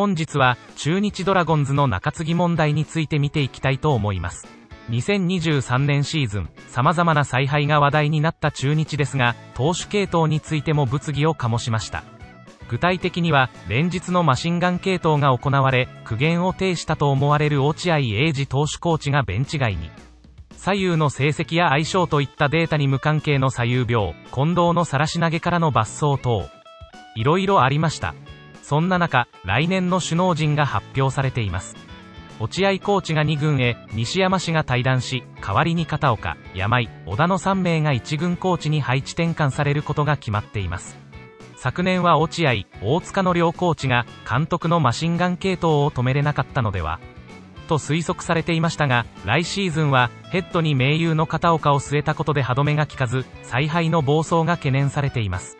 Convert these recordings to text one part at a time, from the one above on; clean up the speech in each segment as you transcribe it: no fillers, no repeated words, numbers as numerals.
本日は中日ドラゴンズの中継ぎ問題について見ていきたいと思います。2023年シーズン、様々な采配が話題になった中日ですが、投手系統についても物議を醸しました。具体的には、連日のマシンガン系統が行われ、苦言を呈したと思われる落合英司投手コーチがベンチ外に。左右の成績や相性といったデータに無関係の左右病、近藤の晒し投げからの抜走等。いろいろありました。そんな中、来年の首脳陣が発表されています。落合コーチが2軍へ、西山氏が退団し、代わりに片岡、山井、小田の3名が1軍コーチに配置転換されることが決まっています。昨年は落合、大塚の両コーチが、監督のマシンガン系統を止めれなかったのではと推測されていましたが、来シーズンは、ヘッドに盟友の片岡を据えたことで歯止めが効かず、采配の暴走が懸念されています。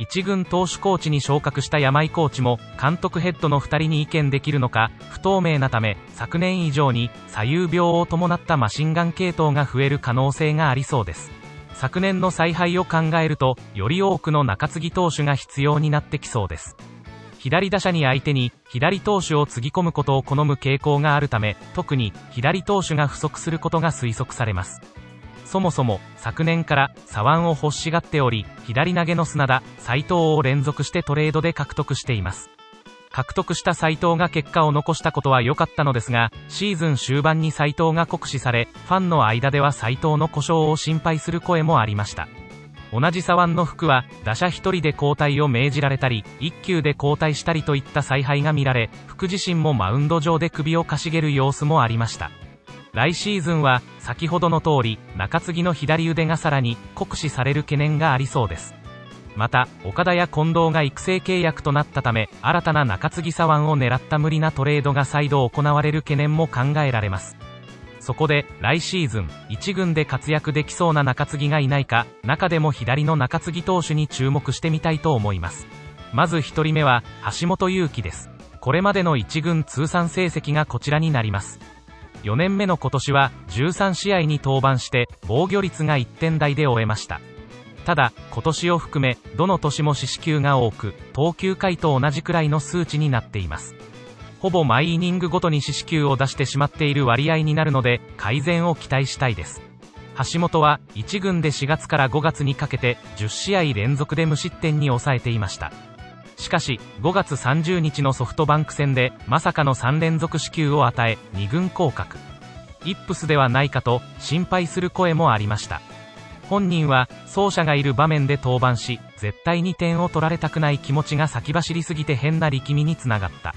一軍投手コーチに昇格した山井コーチも、監督ヘッドの2人に意見できるのか、不透明なため、昨年以上に、左右病を伴ったマシンガン系統が増える可能性がありそうです。昨年の采配を考えると、より多くの中継ぎ投手が必要になってきそうです。左打者に相手に、左投手をつぎ込むことを好む傾向があるため、特に、左投手が不足することが推測されます。そもそも、昨年から、左腕を欲しがっており、左投げの砂田、斎藤を連続してトレードで獲得しています。獲得した斎藤が結果を残したことは良かったのですが、シーズン終盤に斎藤が酷使され、ファンの間では斎藤の故障を心配する声もありました。同じ左腕の福は、打者1人で交代を命じられたり、1球で交代したりといった采配が見られ、福自身もマウンド上で首をかしげる様子もありました。来シーズンは、先ほどの通り、中継ぎの左腕がさらに、酷使される懸念がありそうです。また、岡田や近藤が育成契約となったため、新たな中継ぎ左腕を狙った無理なトレードが再度行われる懸念も考えられます。そこで、来シーズン、1軍で活躍できそうな中継ぎがいないか、中でも左の中継ぎ投手に注目してみたいと思います。まず1人目は、橋本祐希です。これまでの1軍通算成績がこちらになります。4年目の今年は13試合に登板して防御率が1点台で終えました。ただ今年を含めどの年も四死球が多く投球回と同じくらいの数値になっています。ほぼ毎イニングごとに四死球を出してしまっている割合になるので改善を期待したいです。橋本は1軍で4月から5月にかけて10試合連続で無失点に抑えていました。しかし、5月30日のソフトバンク戦で、まさかの3連続四球を与え、2軍降格。イップスではないかと、心配する声もありました。本人は、走者がいる場面で登板し、絶対に点を取られたくない気持ちが先走りすぎて変な力みにつながった。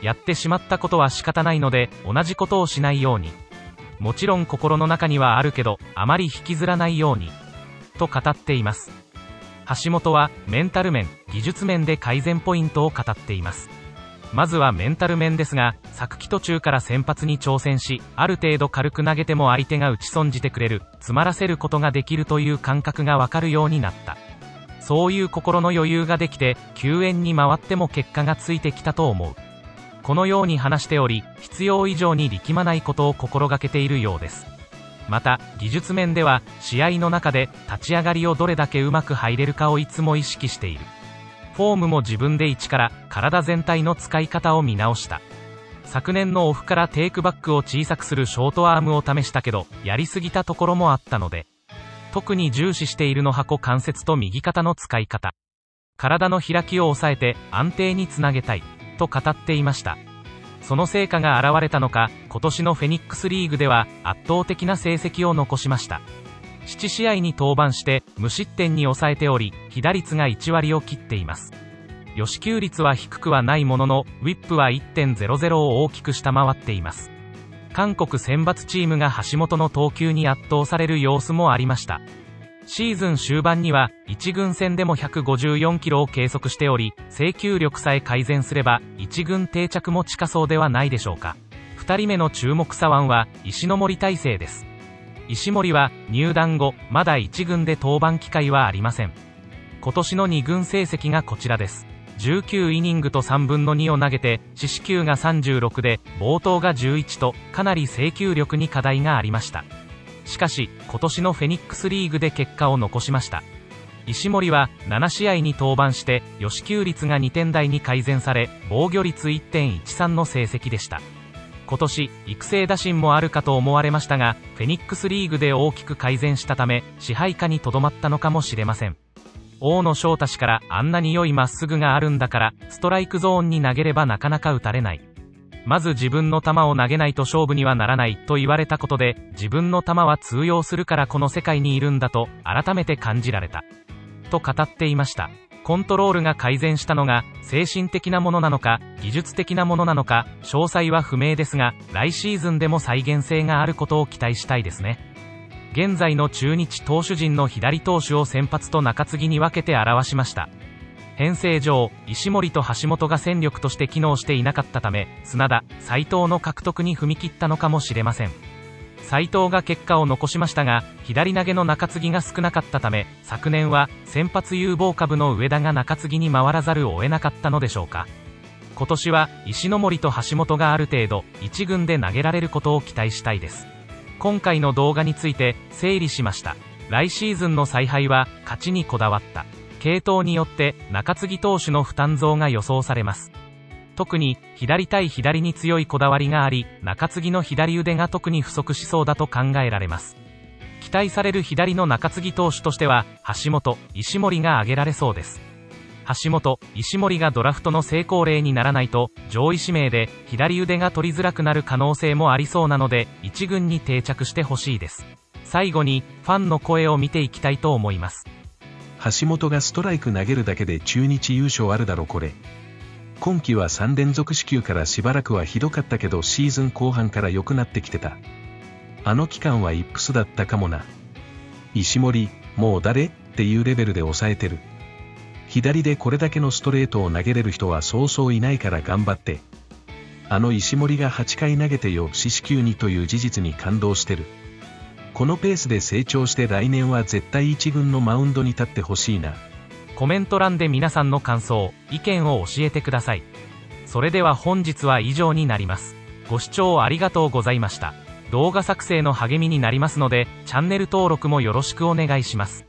やってしまったことは仕方ないので、同じことをしないように。もちろん心の中にはあるけど、あまり引きずらないように。と語っています。橋本はメンタル面、技術面で改善ポイントを語っています。まずはメンタル面ですが、昨季途中から先発に挑戦し、ある程度軽く投げても相手が打ち損じてくれる、詰まらせることができるという感覚がわかるようになった。そういう心の余裕ができて、救援に回っても結果がついてきたと思う。このように話しており、必要以上に力まないことを心がけているようです。また、技術面では、試合の中で、立ち上がりをどれだけうまく入れるかをいつも意識している。フォームも自分で一から、体全体の使い方を見直した。昨年のオフからテイクバックを小さくするショートアームを試したけど、やりすぎたところもあったので。特に重視しているのは股関節と右肩の使い方。体の開きを抑えて、安定につなげたい、と語っていました。その成果が現れたのか、今年のフェニックスリーグでは圧倒的な成績を残しました。7試合に登板して無失点に抑えており、被打率が1割を切っています。与四球率は低くはないものの、ウィップは 1.00 を大きく下回っています。韓国選抜チームが橋本の投球に圧倒される様子もありました。シーズン終盤には、1軍戦でも154キロを計測しており、制球力さえ改善すれば、1軍定着も近そうではないでしょうか。2人目の注目左腕は、石森大成です。石森は、入団後、まだ1軍で登板機会はありません。今年の2軍成績がこちらです。19イニングと3分の2を投げて、四死球が36で、暴投が11と、かなり制球力に課題がありました。しかし、今年のフェニックスリーグで結果を残しました。石森は7試合に登板して、与四球率が2点台に改善され、防御率 1.13 の成績でした。今年、育成打診もあるかと思われましたが、フェニックスリーグで大きく改善したため、支配下にとどまったのかもしれません。大野翔太氏から、あんなに良いまっすぐがあるんだから、ストライクゾーンに投げればなかなか打たれない。まず自分の球を投げないと勝負にはならないと言われたことで、自分の球は通用するからこの世界にいるんだと改めて感じられたと語っていました。コントロールが改善したのが精神的なものなのか技術的なものなのか詳細は不明ですが、来シーズンでも再現性があることを期待したいですね。現在の中日投手陣の左投手を先発と中継ぎに分けて表しました。編成上、石森と橋本が戦力として機能していなかったため、砂田、斉藤の獲得に踏み切ったのかもしれません。斉藤が結果を残しましたが、左投げの中継ぎが少なかったため、昨年は先発有望株の上田が中継ぎに回らざるを得なかったのでしょうか。今年は石森と橋本がある程度、1軍で投げられることを期待したいです。今回の動画について整理しました。来シーズンの采配は勝ちにこだわった。継投によって中継ぎ投手の負担増が予想されます。特に左対左に強いこだわりがあり、中継ぎの左腕が特に不足しそうだと考えられます。期待される左の中継ぎ投手としては、橋本、石森が挙げられそうです。橋本、石森がドラフトの成功例にならないと、上位指名で左腕が取りづらくなる可能性もありそうなので、一軍に定着してほしいです。最後に、ファンの声を見ていきたいと思います。橋本がストライク投げるだけで中日優勝あるだろこれ。今季は3連続四球からしばらくはひどかったけどシーズン後半から良くなってきてた。あの期間はイップスだったかもな。石森、もう誰っていうレベルで抑えてる。左でこれだけのストレートを投げれる人はそうそういないから頑張って。あの石森が8回投げてよ四死球にという事実に感動してる。このペースで成長して来年は絶対一軍のマウンドに立ってほしいな。コメント欄で皆さんの感想、意見を教えてください。それでは本日は以上になります。ご視聴ありがとうございました。動画作成の励みになりますので、チャンネル登録もよろしくお願いします。